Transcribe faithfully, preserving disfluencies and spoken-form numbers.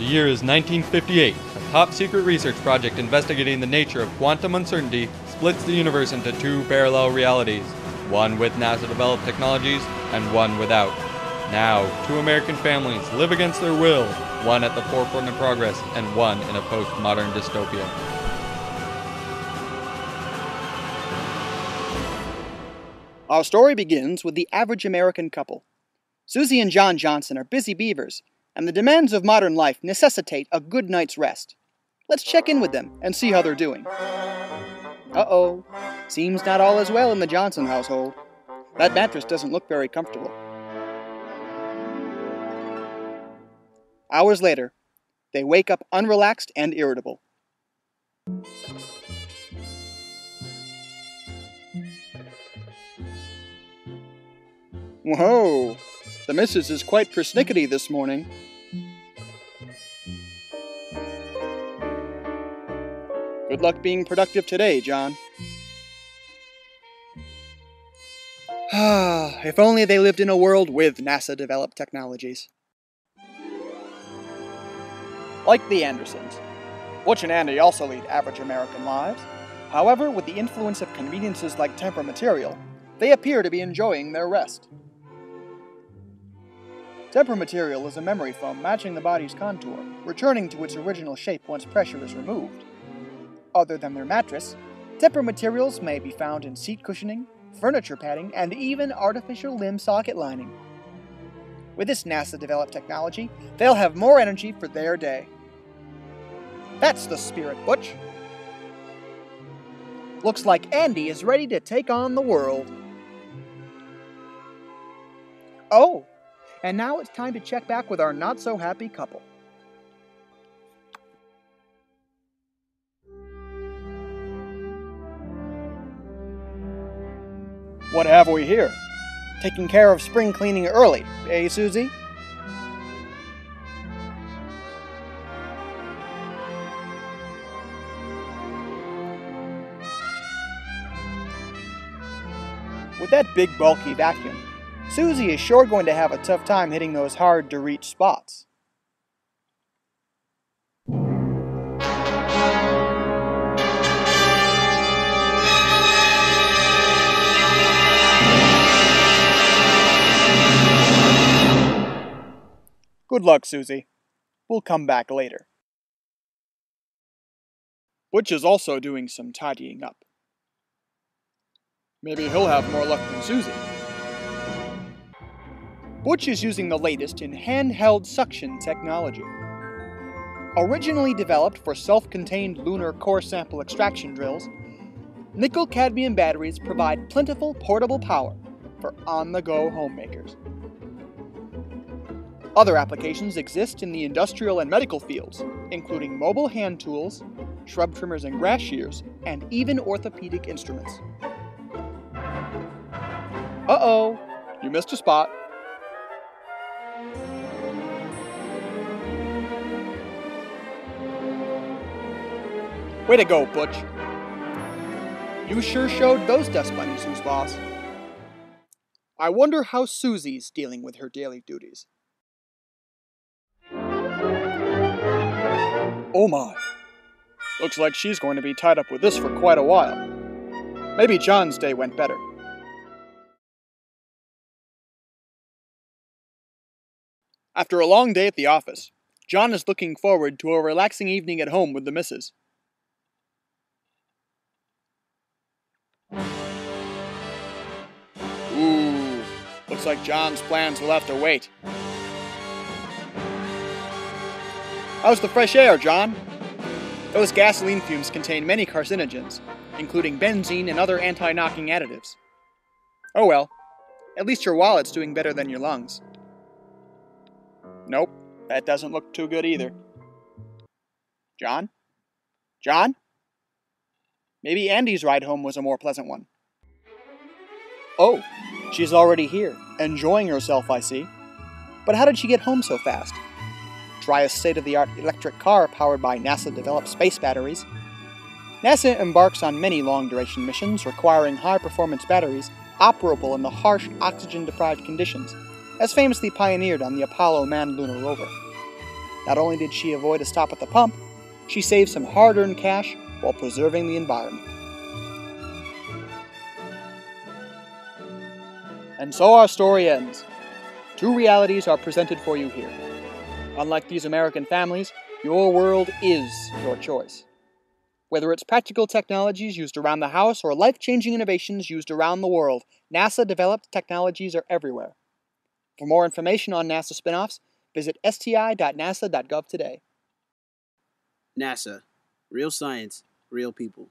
The year is nineteen fifty-eight. A top secret research project investigating the nature of quantum uncertainty splits the universe into two parallel realities, one with NASA-developed technologies and one without. Now, two American families live against their will, one at the forefront of progress and one in a postmodern dystopia. Our story begins with the average American couple. Susie and John Johnson are busy beavers, and the demands of modern life necessitate a good night's rest. Let's check in with them and see how they're doing. Uh-oh, seems not all is well in the Johnson household. That mattress doesn't look very comfortable. Hours later, they wake up unrelaxed and irritable. Whoa, the missus is quite persnickety this morning. Good luck being productive today, John. Ah, if only they lived in a world with NASA-developed technologies. Like the Andersons, Butch and Andy also lead average American lives. However, with the influence of conveniences like Tempur Material, they appear to be enjoying their rest. Tempur Material is a memory foam matching the body's contour, returning to its original shape once pressure is removed. Other than their mattress, Tempur Materials may be found in seat cushioning, furniture padding, and even artificial limb socket lining. With this NASA-developed technology, they'll have more energy for their day. That's the spirit, Butch! Looks like Andy is ready to take on the world. Oh! And now it's time to check back with our not-so-happy couple. What have we here? Taking care of spring cleaning early, eh, Susie? With that big, bulky vacuum, Susie is sure going to have a tough time hitting those hard-to-reach spots. Good luck, Susie. We'll come back later. Butch is also doing some tidying up. Maybe he'll have more luck than Susie. Butch is using the latest in handheld suction technology. Originally developed for self-contained lunar core sample extraction drills, nickel-cadmium batteries provide plentiful portable power for on-the-go homemakers. Other applications exist in the industrial and medical fields, including mobile hand tools, shrub trimmers and grass shears, and even orthopedic instruments. Uh-oh, you missed a spot. Way to go, Butch. You sure showed those dust bunnies who's boss. I wonder how Susie's dealing with her daily duties. Oh my, looks like she's going to be tied up with this for quite a while. Maybe John's day went better. After a long day at the office, John is looking forward to a relaxing evening at home with the missus. Ooh, looks like John's plans will have to wait. How's the fresh air, John? Those gasoline fumes contain many carcinogens, including benzene and other anti-knocking additives. Oh well, at least your wallet's doing better than your lungs. Nope, that doesn't look too good either. John? John? Maybe Andy's ride home was a more pleasant one. Oh, she's already here, enjoying herself, I see. But how did she get home so fast? Try a state-of-the-art electric car powered by NASA-developed space batteries. NASA embarks on many long-duration missions requiring high-performance batteries operable in the harsh, oxygen-deprived conditions, as famously pioneered on the Apollo manned lunar rover. Not only did she avoid a stop at the pump, she saved some hard-earned cash while preserving the environment. And so our story ends. Two realities are presented for you here. Unlike these American families, your world is your choice. Whether it's practical technologies used around the house or life-changing innovations used around the world, NASA-developed technologies are everywhere. For more information on NASA spinoffs, visit S T I dot nasa dot gov today. NASA. Real science. Real people.